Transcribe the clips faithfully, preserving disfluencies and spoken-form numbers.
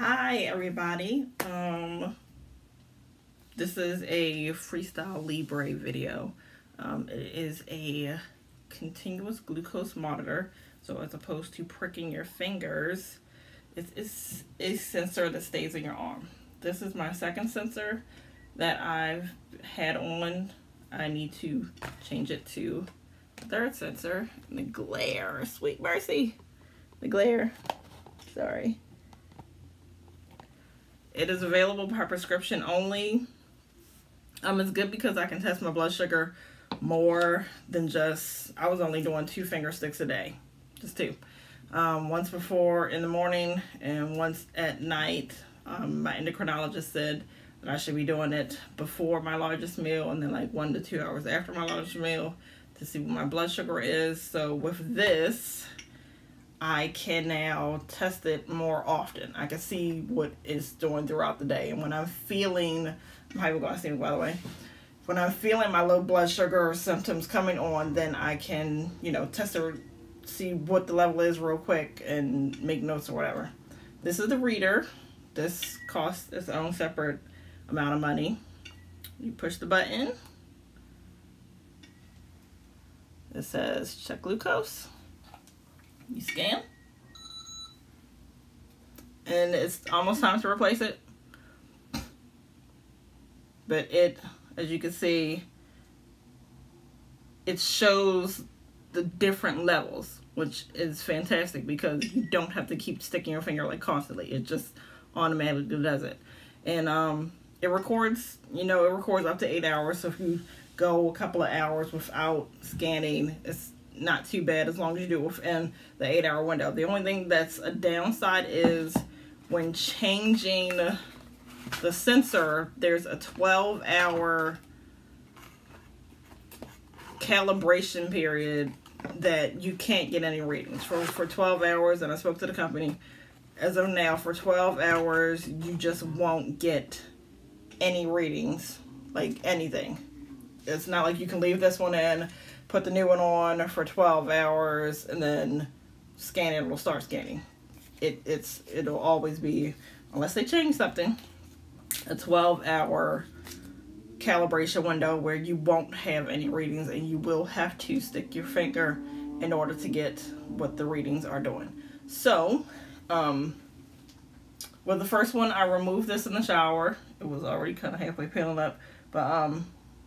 Hi everybody, um, this is a Freestyle Libre video. Um, it is a continuous glucose monitor, so as opposed to pricking your fingers, it is a sensor that stays in your arm. This is my second sensor that I've had on. I need to change it to the third sensor. And the glare, sweet mercy, the glare, sorry. It is available by prescription only. Um, it's good because I can test my blood sugar more than just, I was only doing two finger sticks a day, just two. Um, once before in the morning and once at night. Um, my endocrinologist said that I should be doing it before my largest meal and then like one to two hours after my largest meal to see what my blood sugar is. So with this, I can now test it more often. I can see what it's doing throughout the day. And when I'm feeling, I'm hypoglycemic by the way, when I'm feeling my low blood sugar symptoms coming on, then I can, you know, test it, see what the level is real quick and make notes or whatever. This is the reader. This costs its own separate amount of money. You push the button. It says check glucose. You scan, and it's almost time to replace it, but it, as you can see, it shows the different levels, which is fantastic because you don't have to keep sticking your finger like constantly. It just automatically does it. And um, it records, you know, it records up to eight hours. So if you go a couple of hours without scanning, it's not too bad as long as you do it within the eight hour window. The only thing that's a downside is when changing the sensor, there's a twelve hour calibration period that you can't get any readings for, for twelve hours. And I spoke to the company, as of now, for twelve hours, you just won't get any readings, like anything. It's not like you can leave this one in, put the new one on for twelve hours, and then scan it, it will start scanning. It, it's, it'll always be, unless they change something, a twelve hour calibration window where you won't have any readings and you will have to stick your finger in order to get what the readings are doing. So, um, with the first one, I removed this in the shower. It was already kind of halfway peeling up, but um,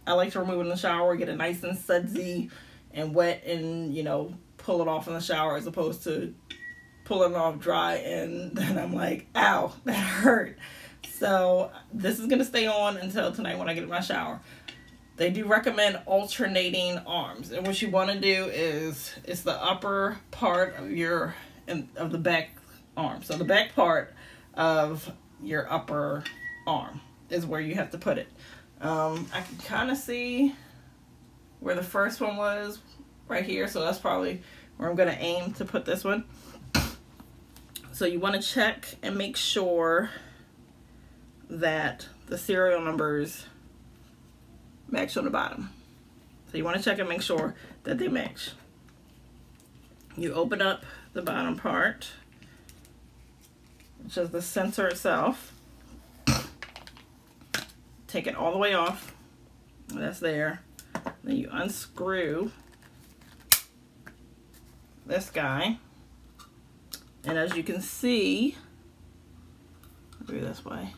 I like to remove it in the shower, get it nice and sudsy and wet, and, you know, pull it off in the shower as opposed to pulling it off dry and then I'm like, ow, that hurt. So this is going to stay on until tonight when I get in my shower. They do recommend alternating arms, and what you want to do is, it's the upper part of your, of the back arm. So the back part of your upper arm is where you have to put it. Um, I can kind of see where the first one was right here. So that's probably where I'm going to aim to put this one. So you want to check and make sure that the serial numbers match on the bottom. So you want to check and make sure that they match. You open up the bottom part, which is the sensor itself. Take it all the way off. That's there. Then you unscrew this guy. And as you can see, I'll do this way.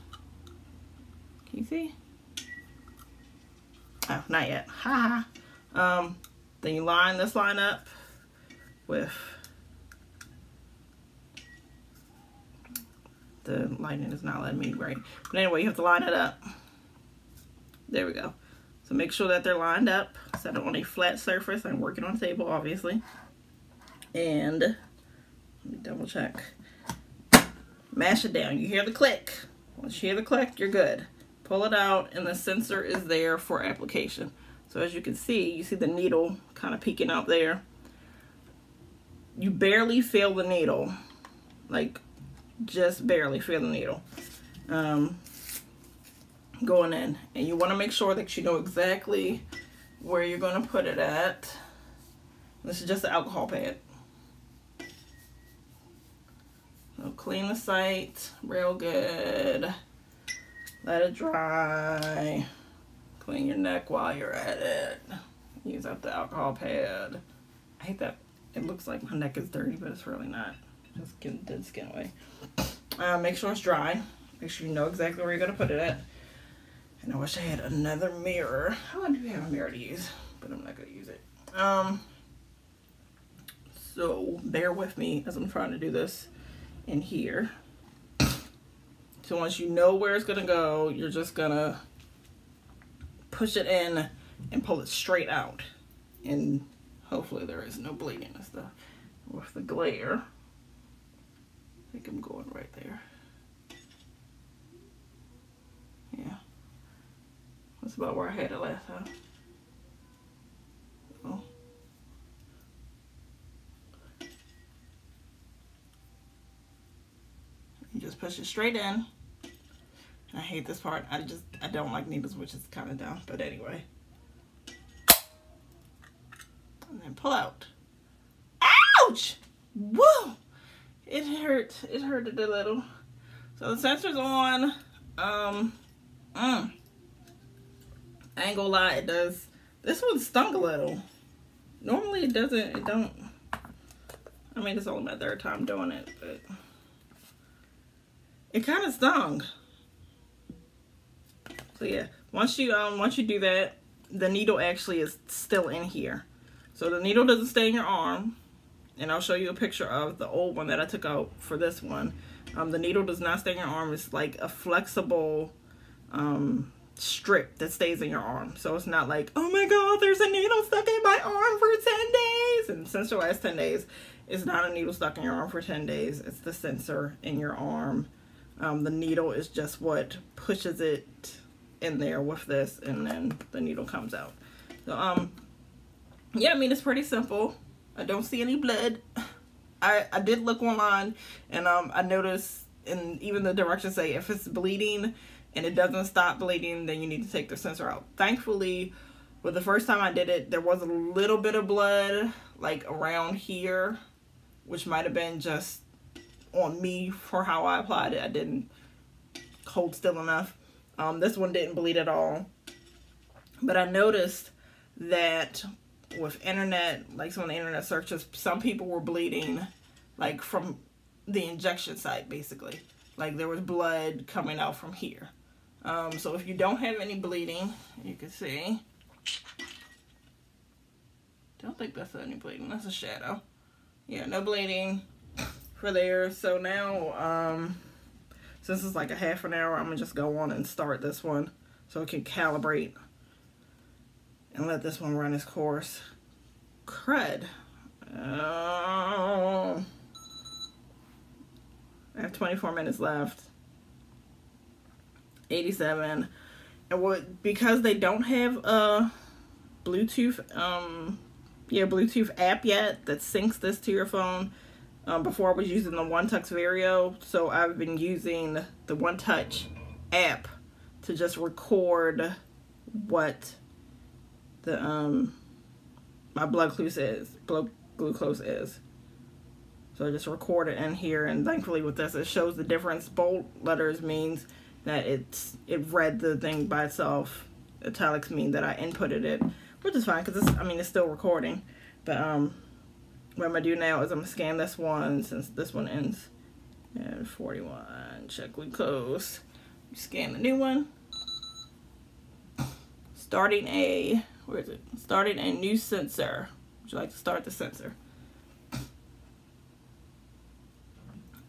Can you see? Oh, not yet. Ha ha. Um, then you line this line up with the lightning is not letting me right. But anyway, you have to line it up. There we go. So make sure that they're lined up. Set it on a flat surface. I'm working on a table, obviously. And let me double check. Mash it down. You hear the click. Once you hear the click, you're good. Pull it out, and the sensor is there for application. So as you can see, you see the needle kind of peeking out there. You barely feel the needle. Like, just barely feel the needle. Um... going in, and you want to make sure that you know exactly where you're going to put it at. This is just an alcohol pad. So clean the site real good. Let it dry. Clean your neck while you're at it. Use up the alcohol pad. I hate that it looks like my neck is dirty, but it's really not. Just getting dead skin away. Uh, make sure it's dry. Make sure you know exactly where you're gonna put it at. And I wish I had another mirror. Oh, I do have a mirror to use, but I'm not gonna use it. Um, so bear with me as I'm trying to do this in here. So once you know where it's gonna go, you're just gonna push it in and pull it straight out. And hopefully there is no bleeding and stuff. With the glare, I think I'm going right there. Yeah, that's about where I had it last time. Oh. You just push it straight in. I hate this part. I just, I don't like needles, which is kind of dumb, but anyway. And then pull out. Ouch! Whoa! It hurt. It hurted a little. So the sensor's on. Um, mm. I ain't gonna lie, it does. This one stunk a little. Normally it doesn't, it don't. I mean, it's only my third time doing it, but it kind of stung. So yeah, once you um once you do that, the needle actually is still in here, so the needle doesn't stay in your arm. And I'll show you a picture of the old one that I took out for this one. Um, the needle does not stay in your arm. It's like a flexible um strip that stays in your arm, so it's not like, oh my god, there's a needle stuck in my arm for ten days. And since the last ten days, it's not a needle stuck in your arm for ten days. It's the sensor in your arm. Um, the needle is just what pushes it in there with this, and then the needle comes out. So um yeah, I mean, it's pretty simple. I don't see any blood. I I did look online, and um I noticed, and even the directions say if it's bleeding and it doesn't stop bleeding, then you need to take the sensor out. Thankfully, with the first time I did it, there was a little bit of blood like around here, which might have been just on me for how I applied it. I didn't hold still enough. Um, this one didn't bleed at all, but I noticed that with internet, like some of the internet searches, some people were bleeding like from the injection site, basically. Like there was blood coming out from here. Um, so if you don't have any bleeding, you can see. Don't think that's any bleeding. That's a shadow. Yeah, no bleeding for there. So now, um, since it's like a half an hour, I'm gonna just go on and start this one so it can calibrate and let this one run its course. Crud. Oh. I have twenty-four minutes left. eighty-seven. And what, because they don't have a Bluetooth um yeah Bluetooth app yet that syncs this to your phone. Um, before I was using the OneTouch Verio, so I've been using the OneTouch app to just record what the um my blood glucose is. Blood glucose is. So I just record it in here, and thankfully with this, it shows the difference. Bold letters means that it's it read the thing by itself. Italics mean that I inputted it, which is fine because it's, I mean, it's still recording. But um, what I'm gonna do now is I'm gonna scan this one since this one ends at forty-one. Check glucose. Scan the new one. Starting a where is it? Starting a new sensor. Would you like to start the sensor?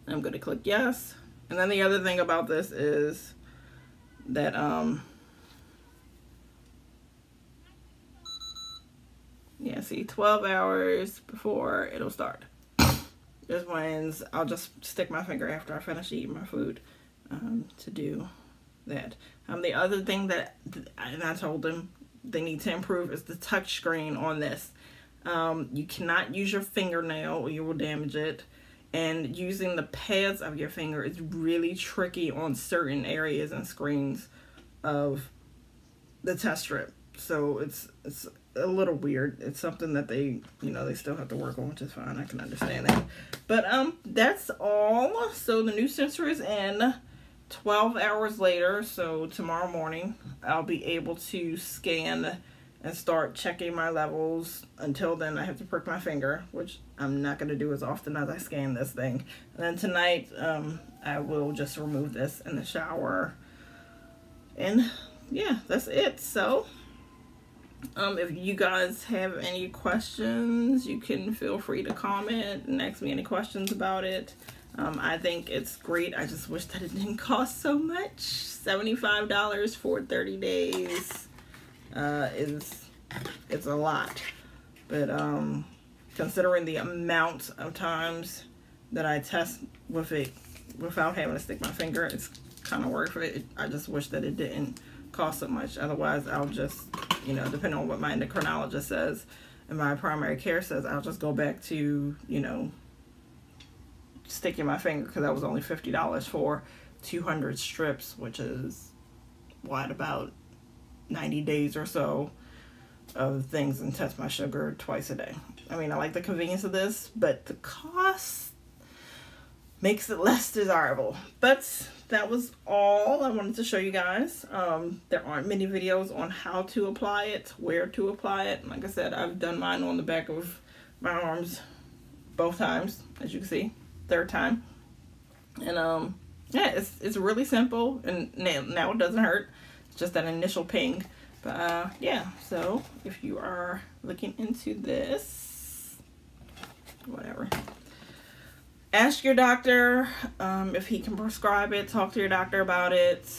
I'm going to click yes. And then the other thing about this is that um yeah, see, twelve hours before it'll start. This one's, I'll just stick my finger after I finish eating my food um, to do that. Um, the other thing that and I told them they need to improve is the touch screen on this. Um, you cannot use your fingernail or you will damage it. And using the pads of your finger is really tricky on certain areas and screens of the test strip. So it's, it's a little weird. It's something that they, you know, they still have to work on, which is fine. I can understand that. But um, that's all. So the new sensor is in twelve hours later. So tomorrow morning, I'll be able to scan and start checking my levels. Until then, I have to prick my finger, which I'm not going to do as often as I scan this thing. And then tonight, um, I will just remove this in the shower. And yeah, that's it. So um, if you guys have any questions, you can feel free to comment and ask me any questions about it. Um, I think it's great. I just wish that it didn't cost so much. seventy-five dollars for thirty days. Uh, is it's a lot, but um, considering the amount of times that I test with it without having to stick my finger, it's kind of worth it. I just wish that it didn't cost so much. Otherwise, I'll just, you know, depending on what my endocrinologist says and my primary care says, I'll just go back to, you know, sticking my finger, because that was only fifty dollars for two hundred strips, which is what, about ninety days or so of things, and test my sugar twice a day. I mean, I like the convenience of this, but the cost makes it less desirable. But that was all I wanted to show you guys. Um, there aren't many videos on how to apply it, where to apply it. Like I said, I've done mine on the back of my arms both times, as you can see, third time. And um, yeah, it's, it's really simple, and now, now it doesn't hurt. Just that initial ping. But uh, yeah, so if you are looking into this, whatever, ask your doctor um, if he can prescribe it. Talk to your doctor about it.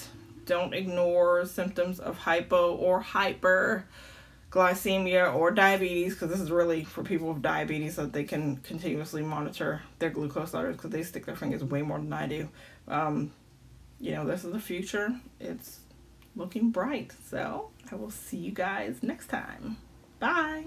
Don't ignore symptoms of hypo or hyperglycemia or diabetes, because this is really for people with diabetes so that they can continuously monitor their glucose levels, because they stick their fingers way more than I do. Um, you know, this is the future. It's looking bright. So I will see you guys next time. Bye.